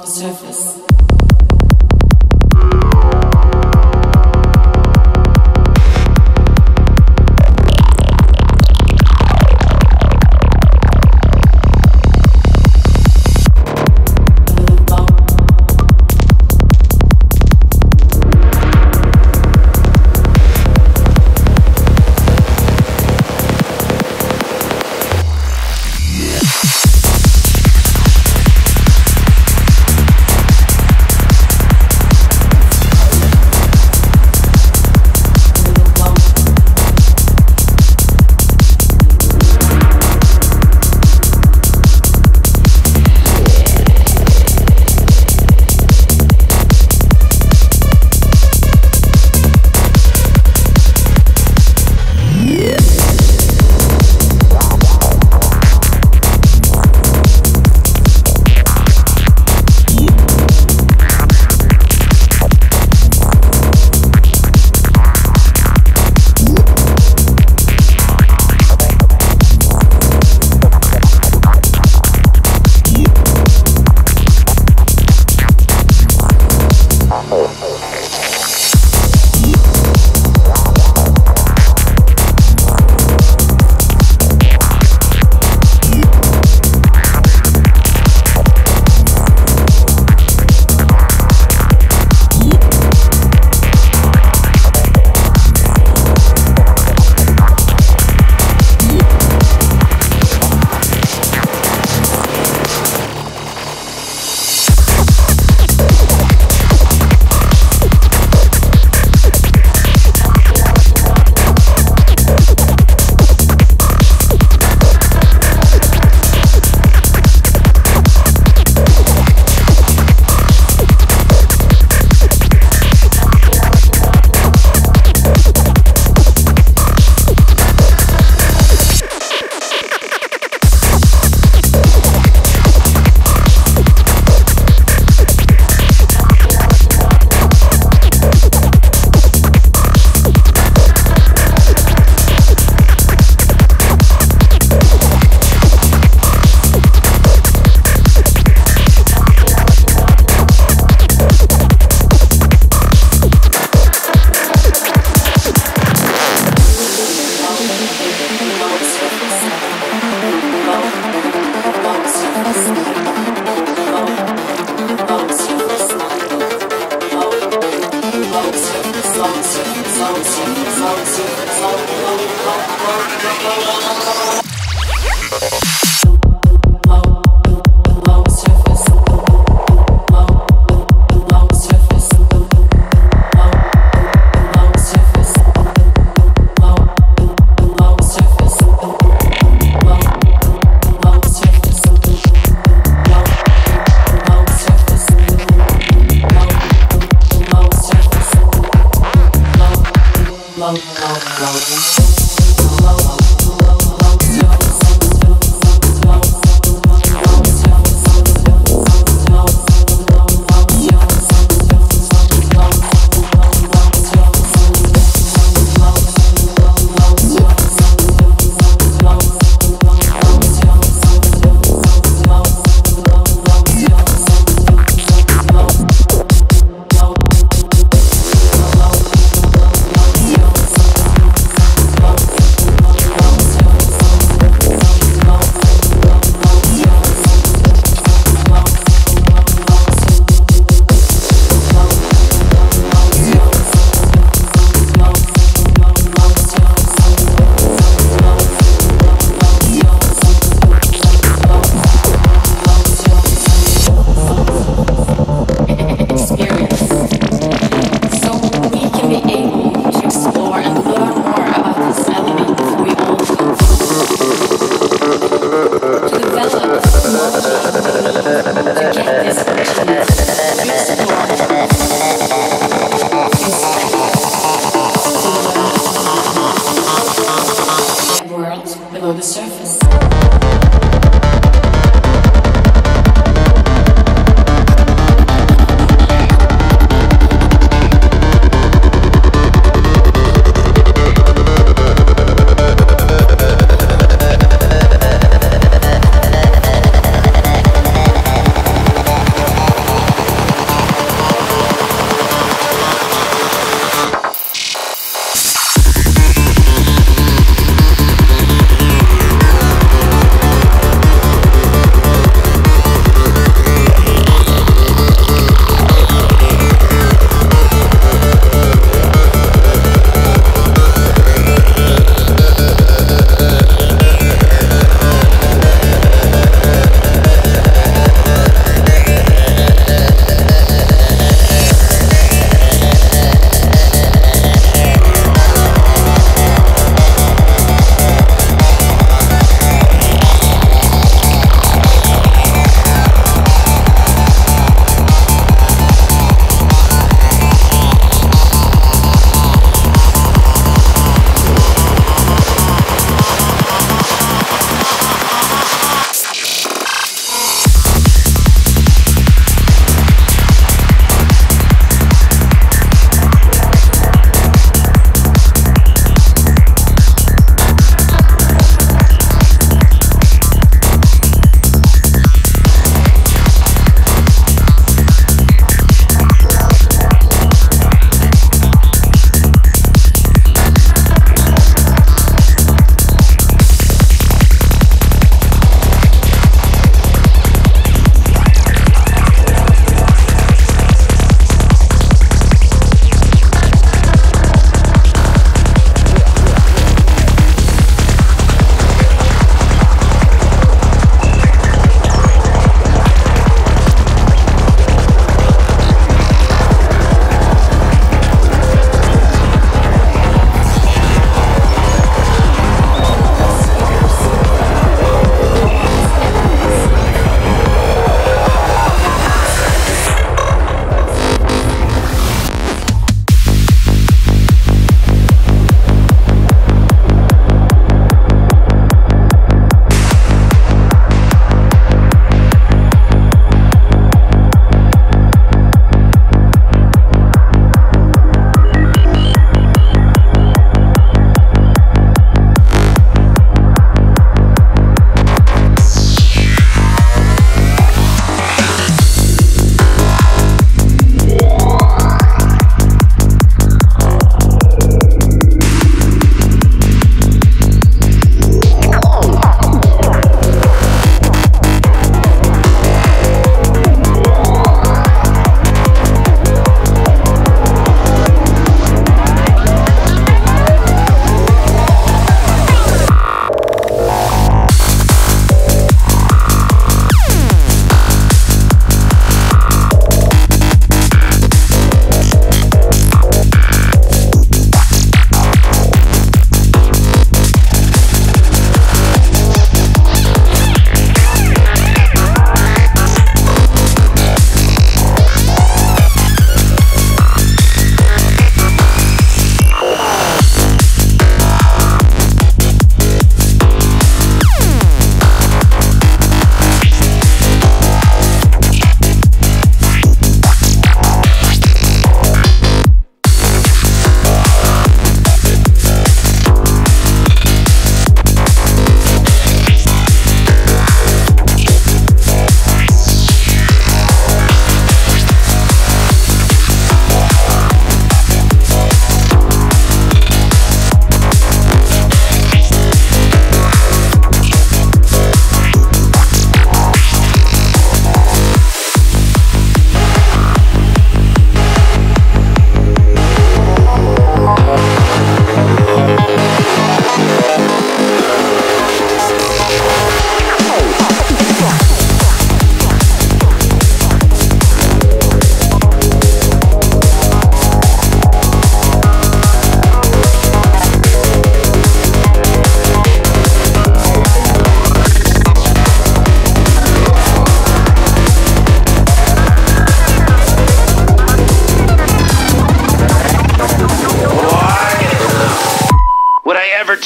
below the surface.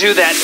do that.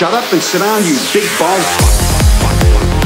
Shut up and sit down, you big balls.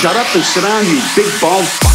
Shut up and sit down, you big bald fuck.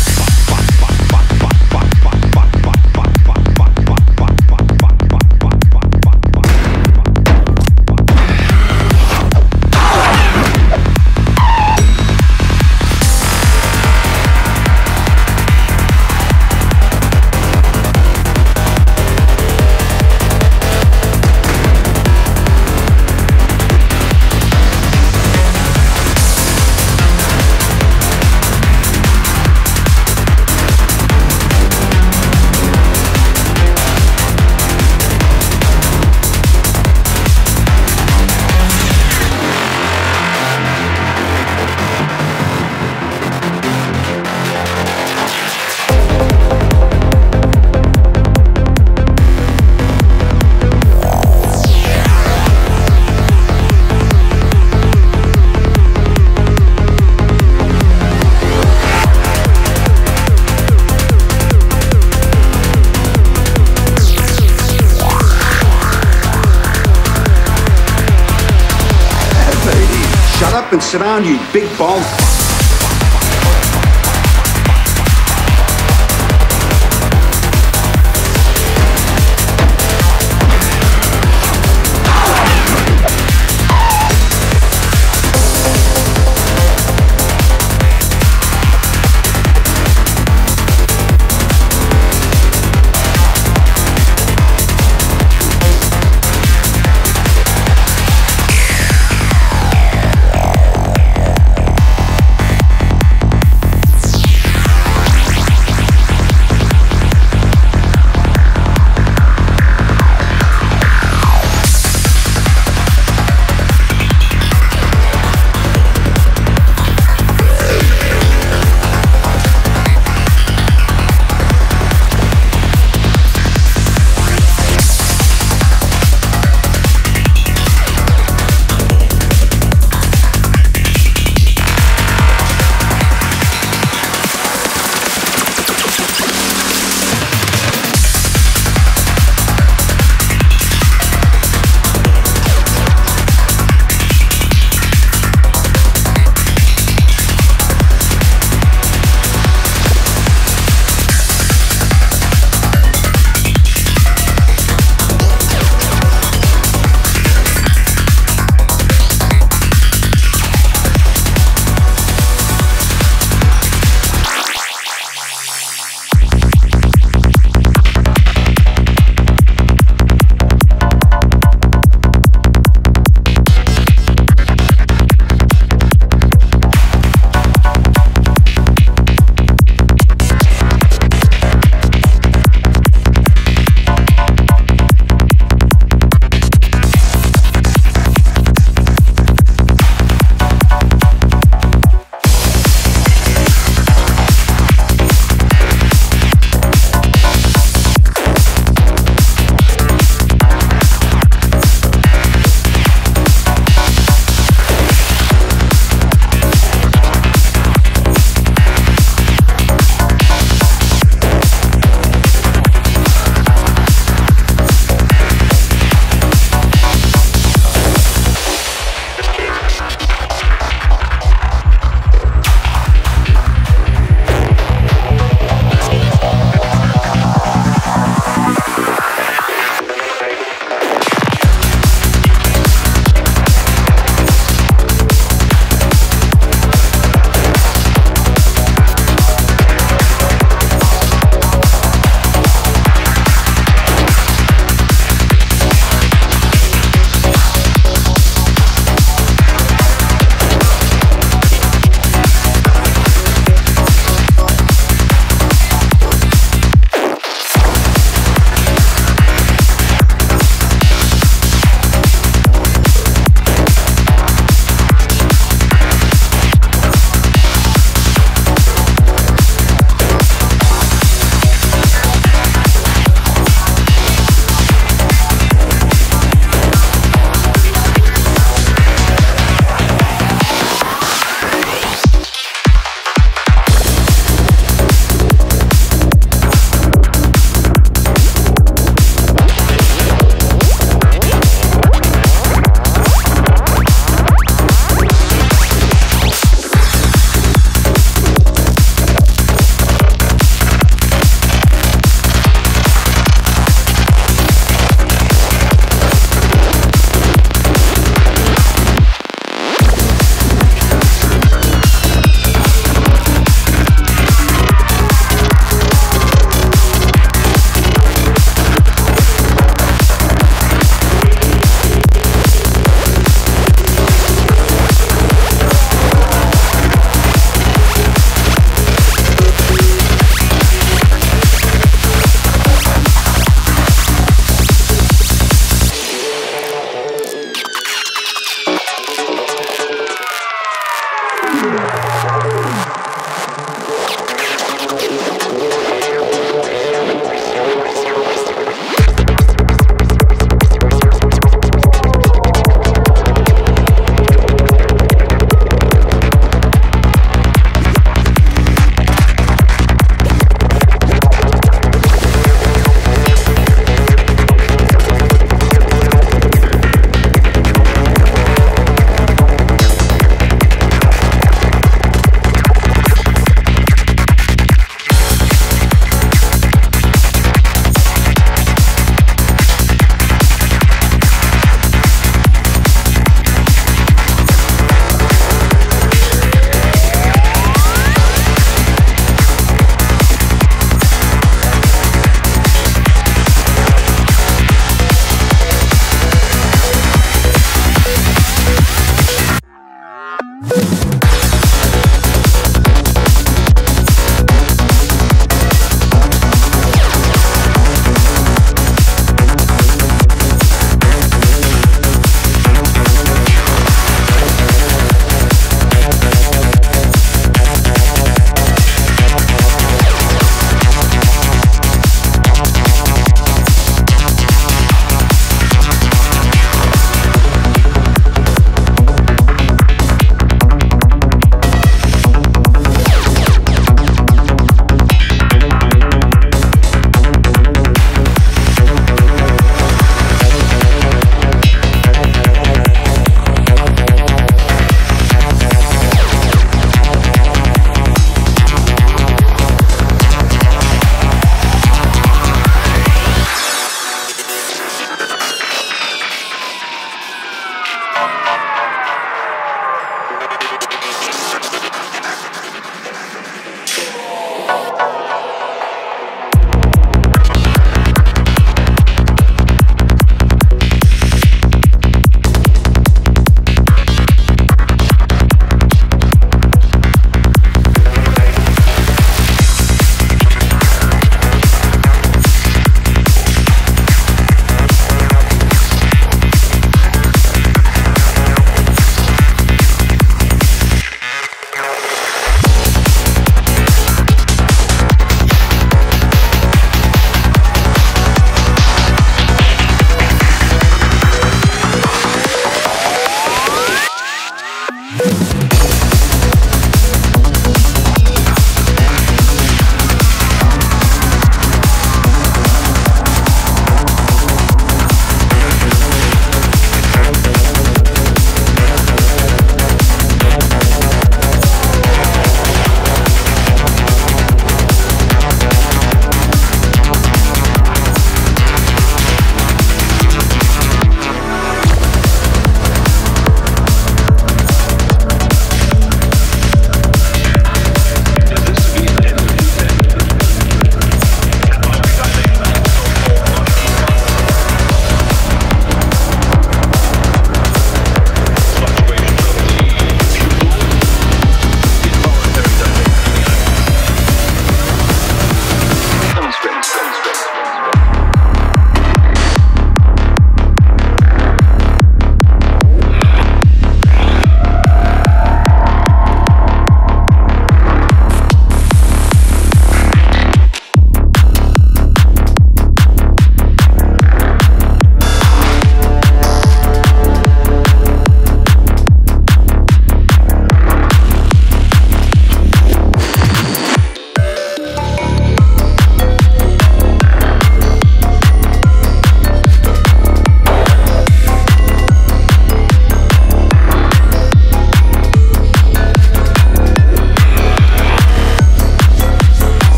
Up and sit down, you big bald fuck.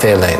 feeling.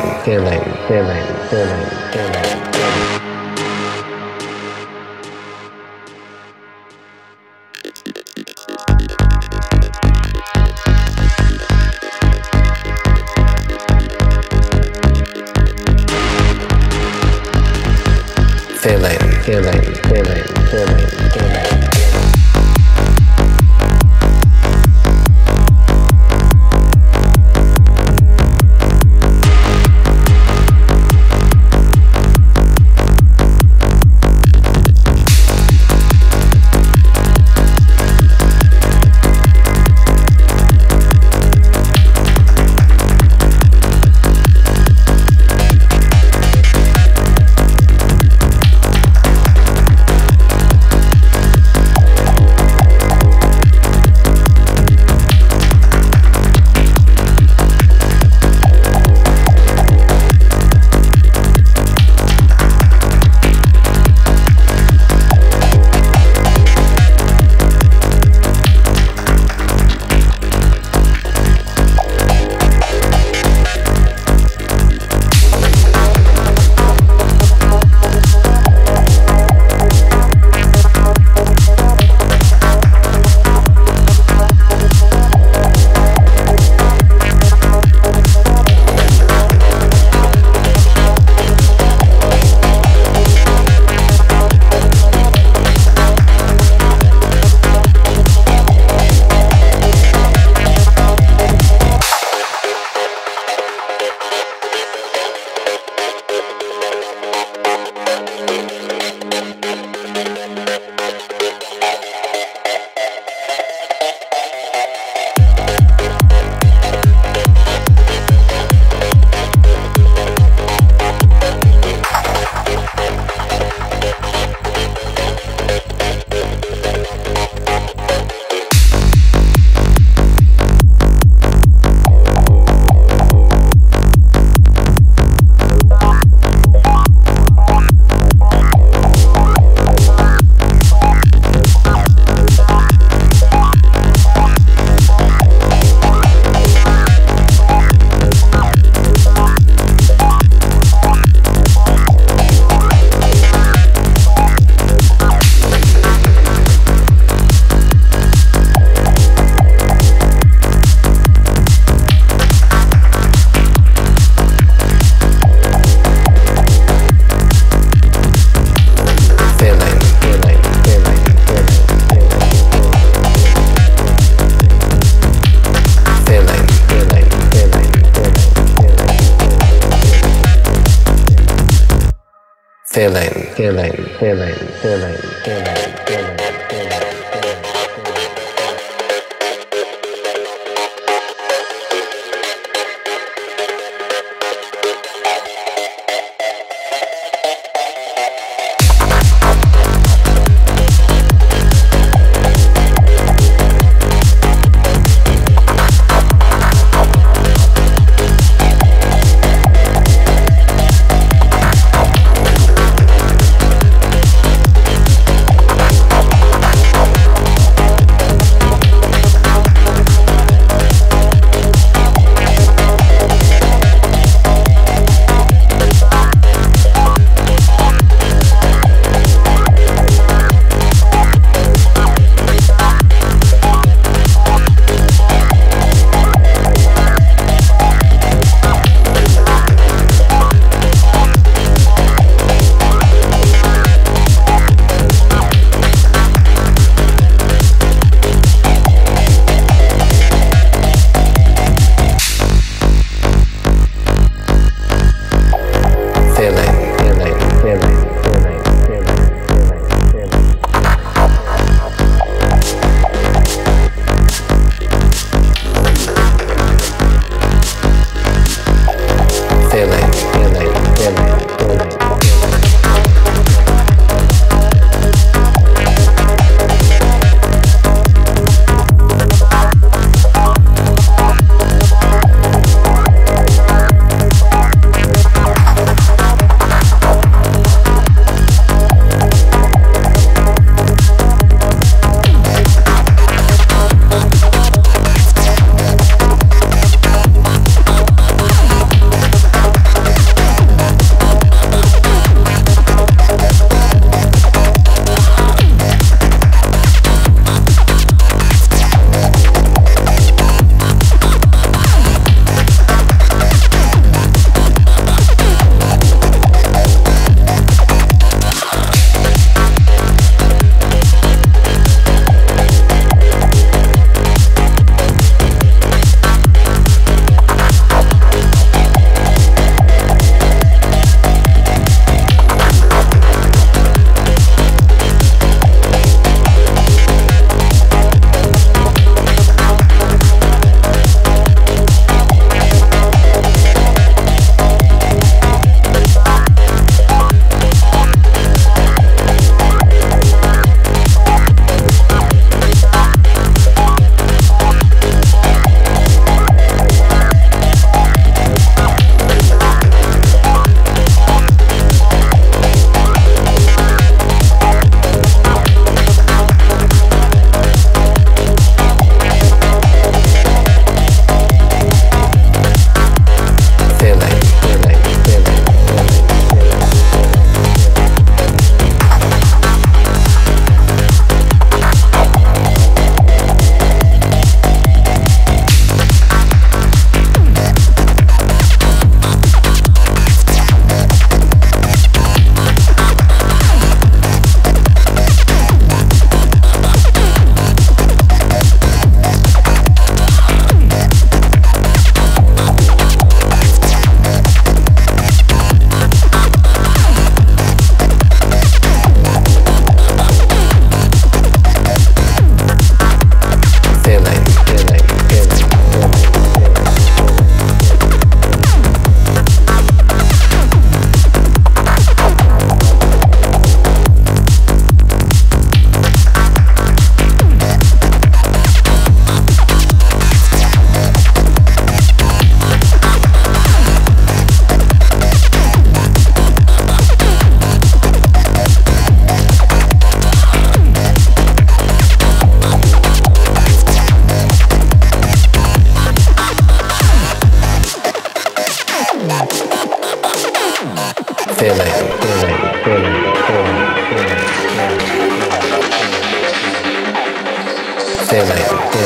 We have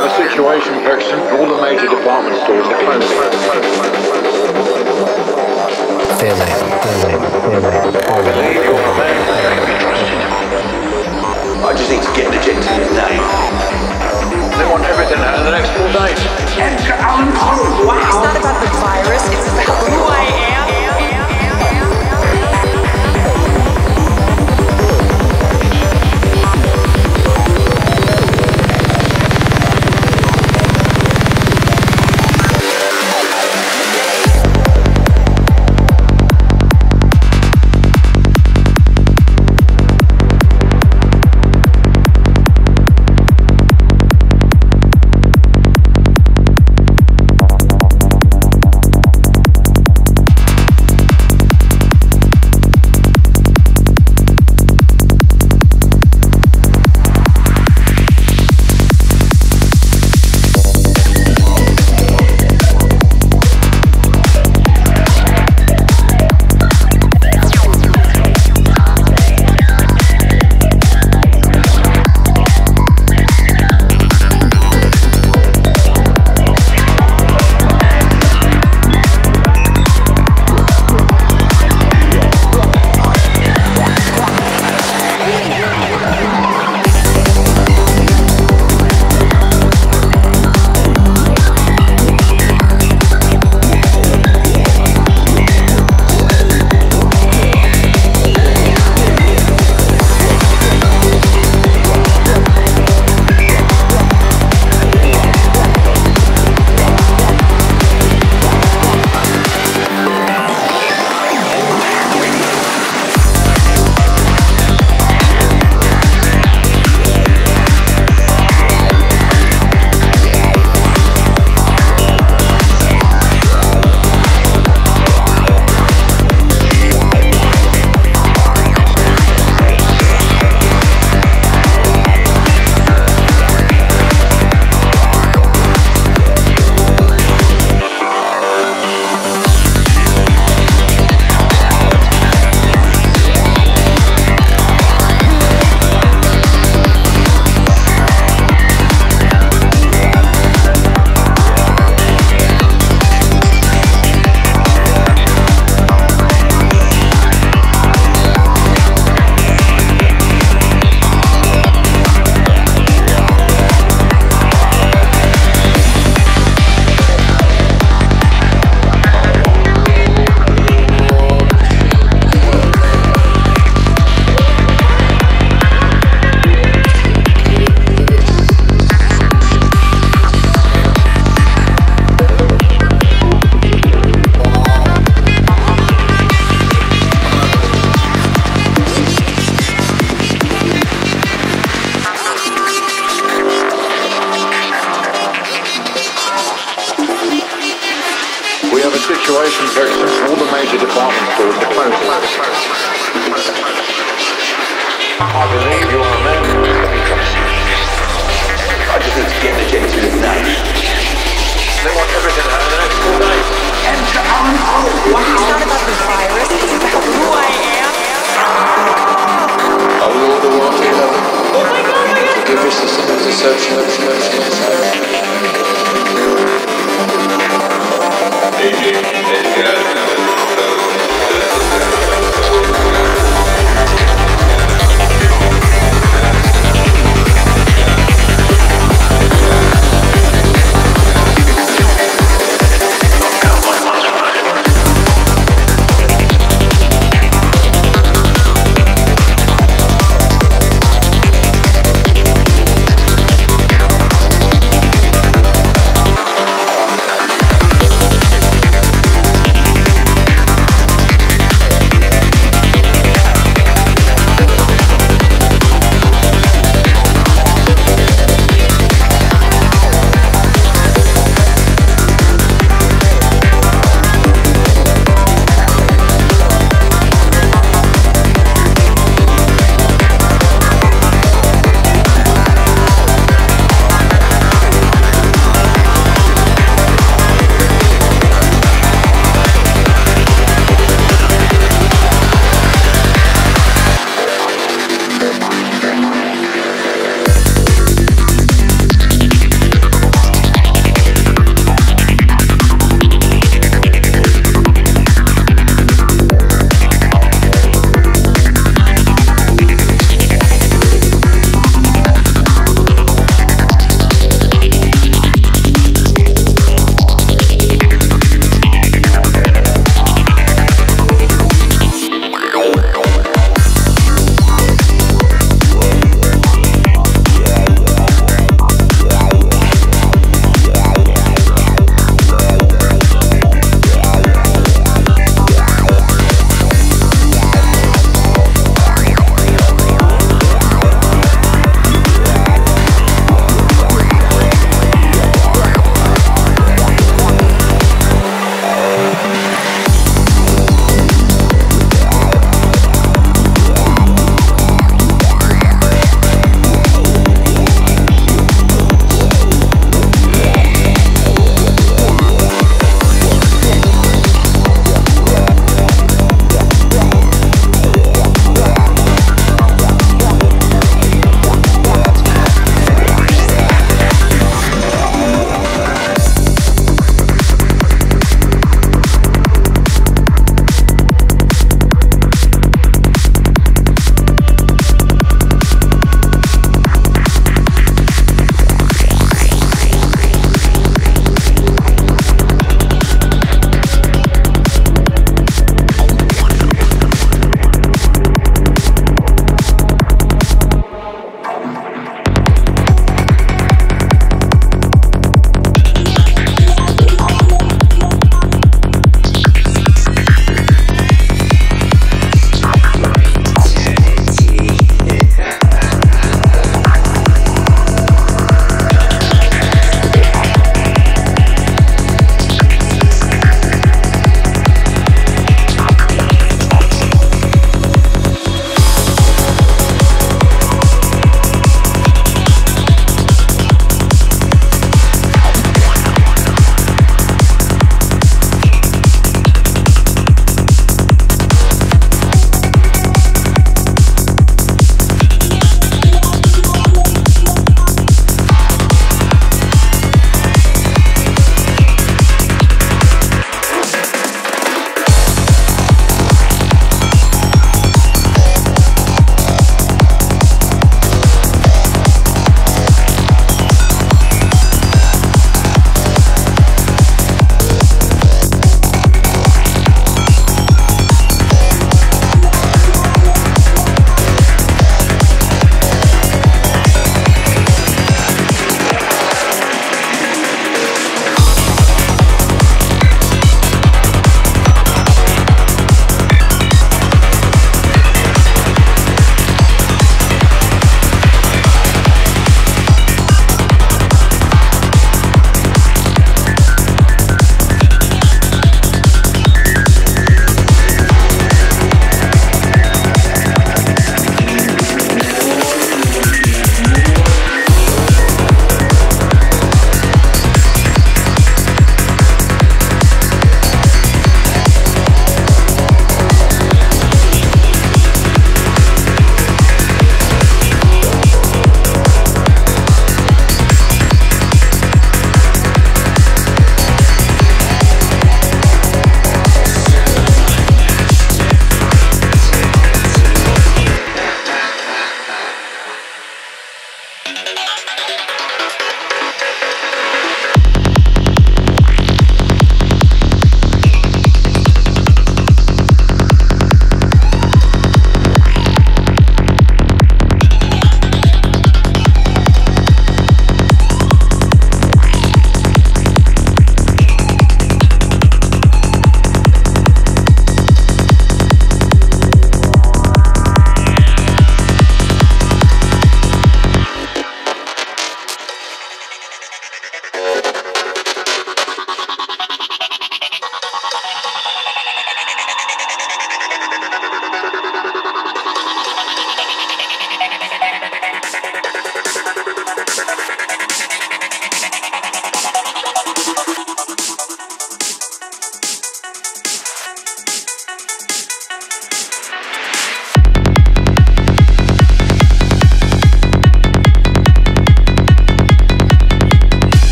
a situation, Ferguson. All the major department stores are closing. I believe you're a man who can be trusted. I just need to get the gentleman's name. They want everything out of the next 4 days. Edgar Allan Poe, wow! It's not about the virus, it's about who I am. Thank you.